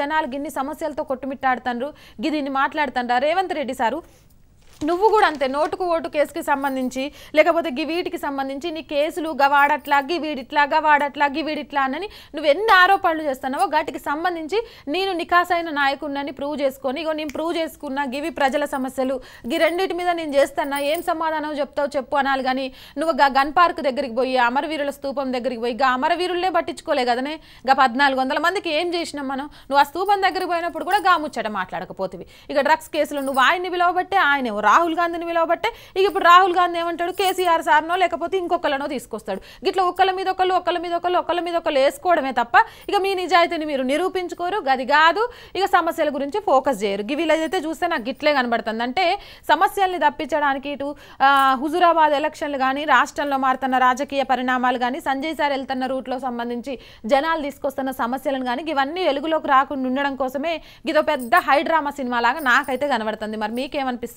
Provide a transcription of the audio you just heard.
జనాలు గిన్ని సమస్యలతో కొట్టుమిట్టాడుతారు గిదిని మాట్లాడుతాండా రేవంత్ రెడ్డి సారు నువ్వు కూడా అంతే నోటుకు ఓటు కేసుకి సంబంధించి లేకపోతే గి వీటికి సంబంధించి నీ కేసులు గవాడట్లా గి వీడిట్లా గవాడట్లా గి వీడిట్లా అని నువ్వు ఎన్ని ఆరోపణలు చేస్తున్నావో వాటికి సంబంధించి నేను నికాసైన నాయకుడిని ప్రూవ్ చేసుకొని ఇగో నేను ప్రూవ్ చేసుకున్నా గివి ప్రజల సమస్యలు గి రెండిటి మీద నేను చేస్తానా ఏం సమాధానం చెప్తావు చెప్పు అనాలి కానీ నువ్వు గన్ పార్క్ దగ్గరికి పోయి అమరవీరుల స్తూపం దగ్గరికి పోయి గా అమరవీరులనే పట్టించుకోలే కదనే గా 1400 మందికి ఏం చేసినాం మనం నువ్వు ఆ స్తూపం దగ్గరికి పోయినప్పుడు కూడా గా ముచ్చట మాట్లాడకపోతివి ఇక డ్రగ్స్ కేసులు నువ్వు ఆయన్ని విలవబట్టే ఆయనే రాహుల్ గాంధీని విలవబట్టే ఇప్పుడు రాహుల్ గాంధీ ఏమంటాడు కేసీఆర్ సార్నో లేకపోతే ఇంకొకళ్ళనో తీసుకొస్తాడు ఇట్లా ఒకళ్ళ మీద ఒకళ్ళు వేసుకోవడమే తప్ప ఇక మీ నిజాయితీని మీరు నిరూపించుకోరు గది కాదు ఇక సమస్యల గురించి ఫోకస్ చేయరు వీళ్ళైతే చూస్తే నాకు గిట్లే కనబడుతుంది అంటే సమస్యల్ని తప్పించడానికి ఇటు హుజూరాబాద్ ఎలక్షన్లు కానీ రాష్ట్రంలో మారుతున్న రాజకీయ పరిణామాలు కానీ సంజయ్ సార్ వెళ్తున్న రూట్లో సంబంధించి జనాలు తీసుకొస్తున్న సమస్యలను కానీ ఇవన్నీ వెలుగులోకి రాకుండా ఉండడం కోసమే ఇదో పెద్ద హైడ్రామా సినిమా లాగా నాకైతే కనబడుతుంది మరి మీకేమనిపిస్తుంది